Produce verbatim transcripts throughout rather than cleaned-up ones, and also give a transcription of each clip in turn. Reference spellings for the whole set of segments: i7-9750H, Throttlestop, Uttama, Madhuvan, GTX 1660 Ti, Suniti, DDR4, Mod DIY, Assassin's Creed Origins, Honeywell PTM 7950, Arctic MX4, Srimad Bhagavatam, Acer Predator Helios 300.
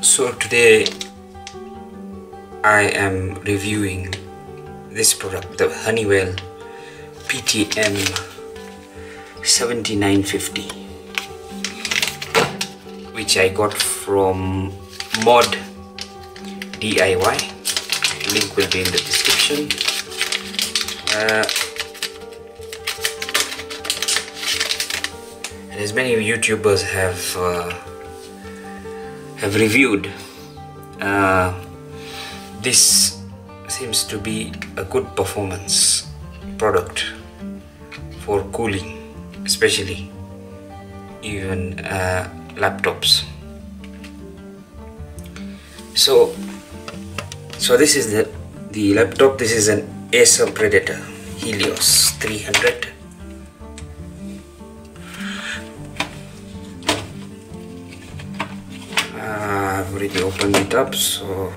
So today I am reviewing this product, the Honeywell P T M seventy-nine fifty, which I got from Mod D I Y. Link will be in the description. Uh, and as many YouTubers have uh, have reviewed, uh, this seems to be a good performance product for cooling, especially even uh, laptops. So, so this is the the laptop. This is an Acer Predator Helios three hundred. I've already opened it up, so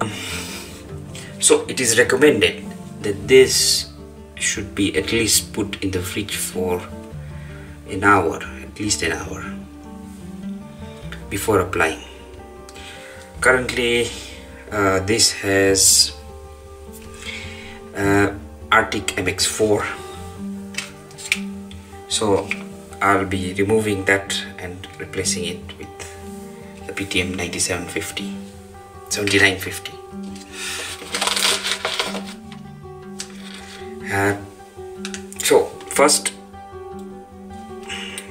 so it is recommended that this should be at least put in the fridge for an hour, at least an hour before applying. Currently, uh, this has uh, Arctic M X four, so I'll be removing that and replacing it with the P T M ninety-seven fifty, seventy-nine fifty. Uh, so first,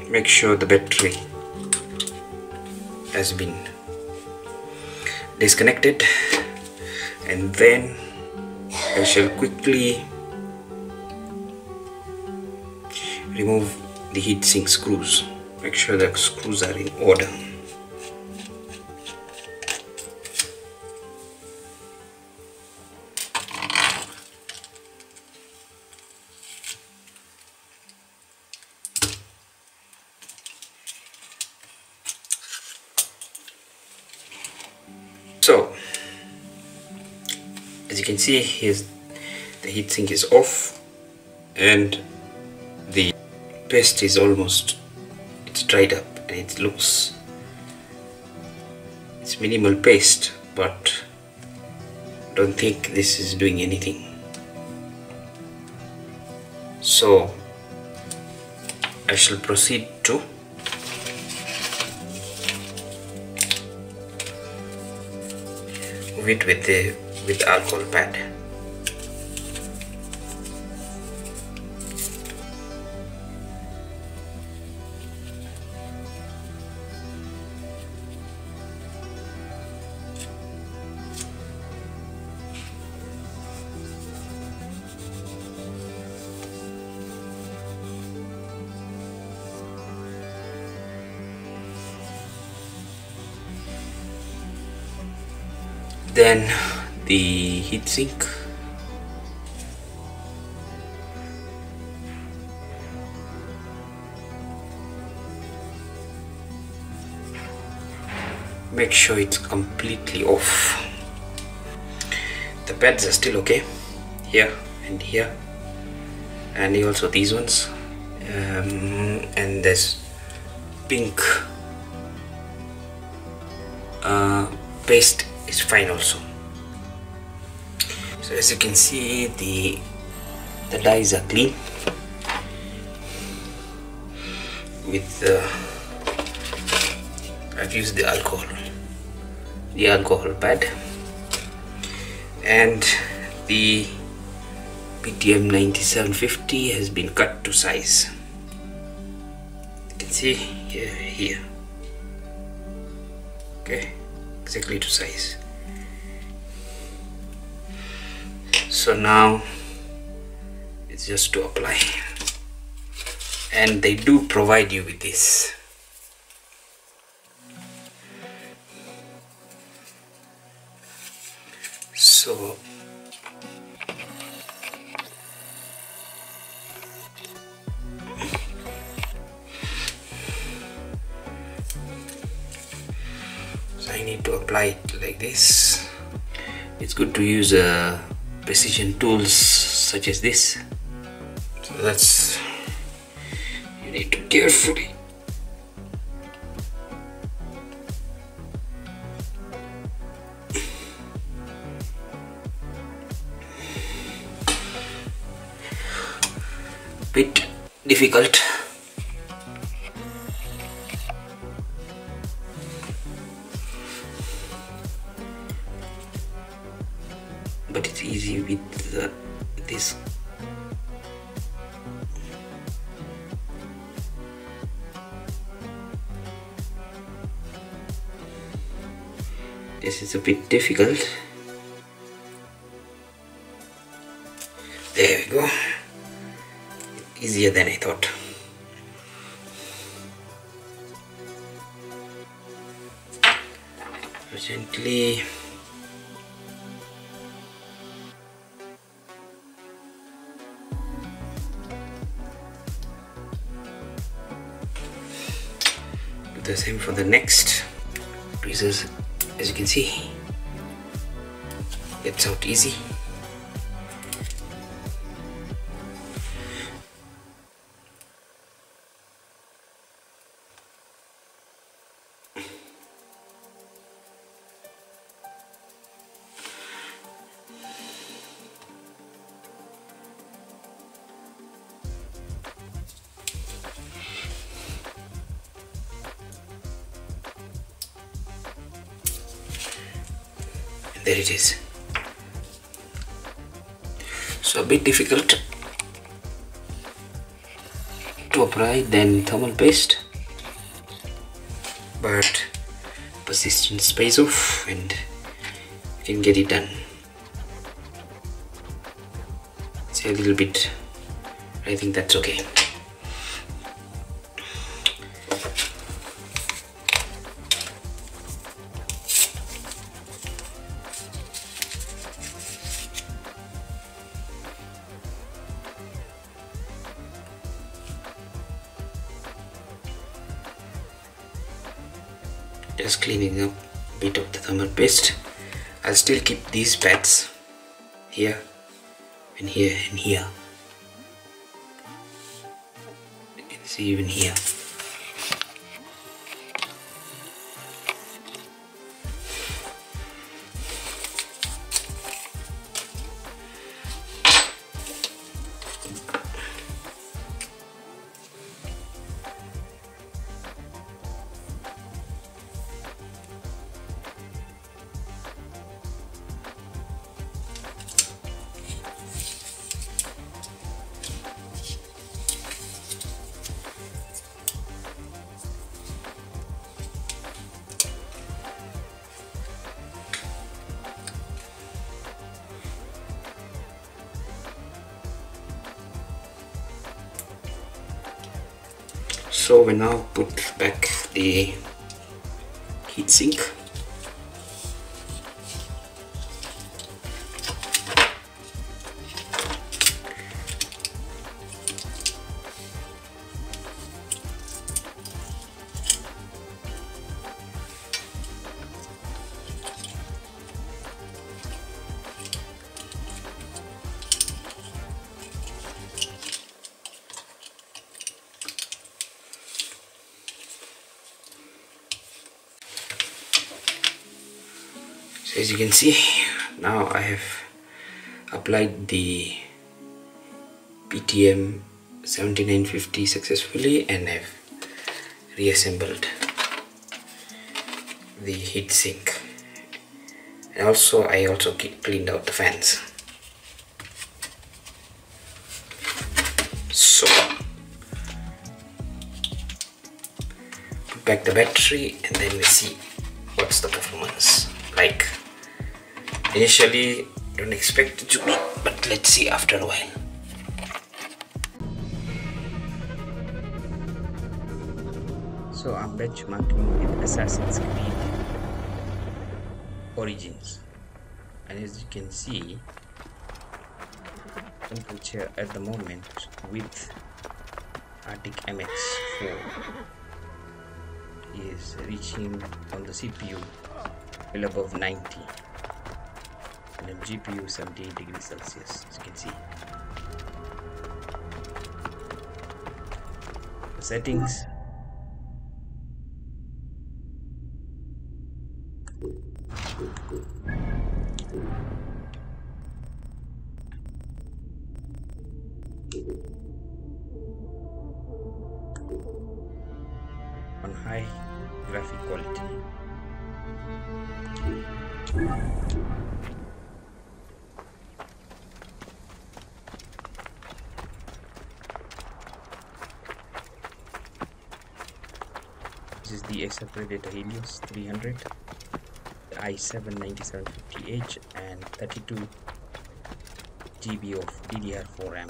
make sure the battery has been disconnected, and then I shall quickly remove the heatsink screws. Make sure the screws are in order. So, as you can see, here's the heatsink is off and the paste is almost, it's dried up, and it looks, it's minimal paste, but I don't think this is doing anything. So I shall proceed to it with the with alcohol pad. Then the heatsink, make sure it's completely off. The pads are still okay, here and here, and also these ones, um, and this pink uh, paste is fine also. So as you can see, the the dies are clean with uh, I've used the alcohol the alcohol pad, and the P T M ninety-seven fifty has been cut to size. You can see here, here okay, exactly to size. So now it's just to apply, and they do provide you with this. So so I need to apply it like this. It's good to use a precision tools such as this. So that's, you need to carefully bit difficult. But it's easy with uh, this. This is a bit difficult. There we go. Easier than I thought. Gently. Do the same for the next pieces. As you can see, it's out easy. There it is. So a bit difficult to apply than thermal paste, but persistence pays off and you can get it done. It's a little bit, I think that's okay. Just cleaning up a bit of the thermal paste. I'll still keep these pads here and here and here. You can see even here. So we now put back the heatsink. So as you can see, now I have applied the P T M seventy-nine fifty successfully, and I've reassembled the heatsink, and also I also cleaned out the fans. So put back the battery and then we see what's the performance like. Initially, don't expect it to be, but let's see after a while. So I'm benchmarking with Assassin's Creed Origins, and as you can see, temperature at the moment with Arctic M X four is reaching on the C P U well above ninety. And G P U seventy-eight degrees Celsius, as you can see. The settings. and high graphic quality. This is the Acer Predator Helios three hundred, i seven ninety-seven fifty H, and thirty-two gigabytes of D D R four RAM,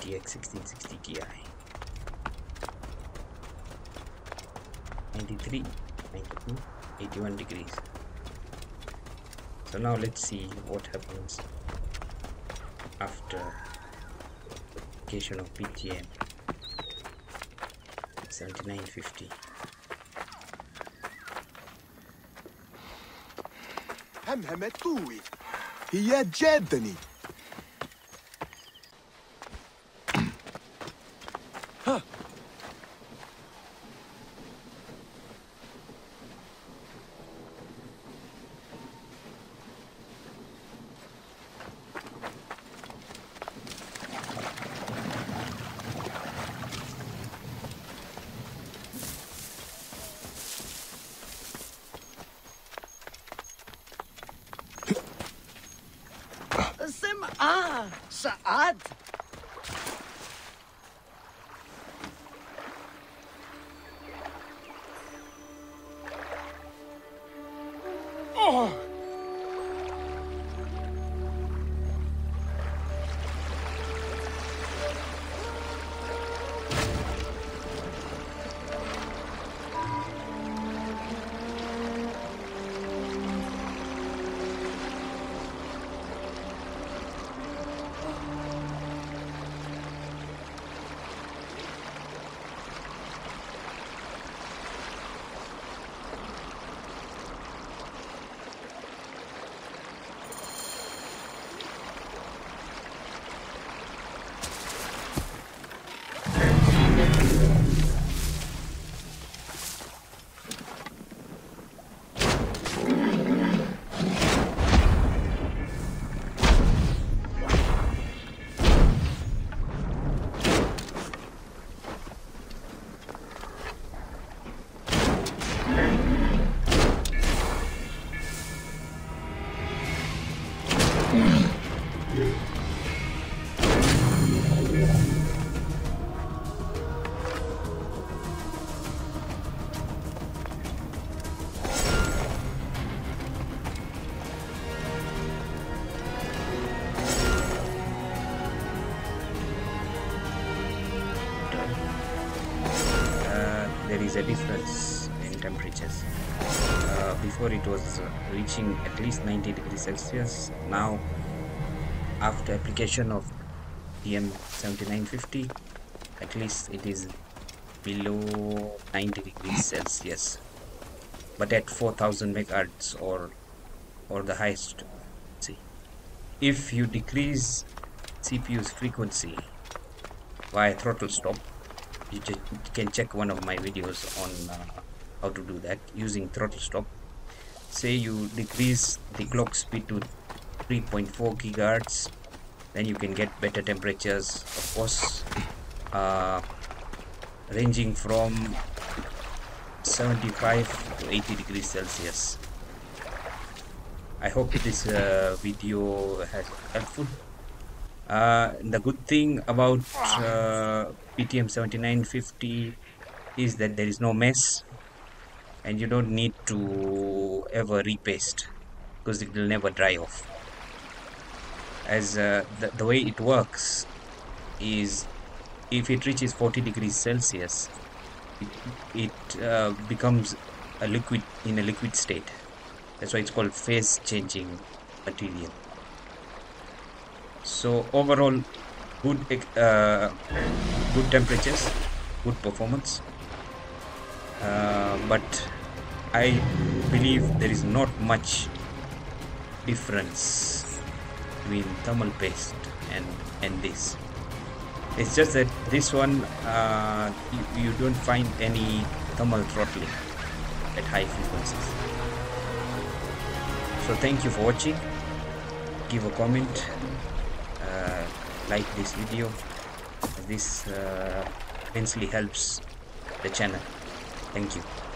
G T X sixteen sixty T I, ninety-three, ninety-two, eighty-one degrees. So now let's see what happens after application of P T M seventy-nine fifty. همهمت قوي هي جدني. Ah, Saad. Oh. Is a difference in temperatures. Uh, before it was reaching at least ninety degrees Celsius. Now, after application of P T M seventy-nine fifty, at least it is below ninety degrees Celsius. But at four thousand megahertz or or the highest. See, if you decrease C P U's frequency via throttle stop. You can check one of my videos on uh, how to do that using Throttlestop. Say you decrease the clock speed to three point four gigahertz, then you can get better temperatures, of course, uh, ranging from seventy-five to eighty degrees Celsius. I hope this uh, video has been helpful. Uh, the good thing about uh, P T M seventy-nine fifty is that there is no mess, and you don't need to ever repaste because it will never dry off. As uh, the, the way it works is, if it reaches forty degrees Celsius, it, it uh, becomes a liquid in a liquid state. That's why it's called phase changing material. So overall, good uh, good temperatures, good performance, uh, but I believe there is not much difference between thermal paste and, and this. It's just that this one, uh, you, you don't find any thermal throttling at high frequencies. So thank you for watching. Give a comment. Uh, like this video. This uh, immensely helps the channel. Thank you.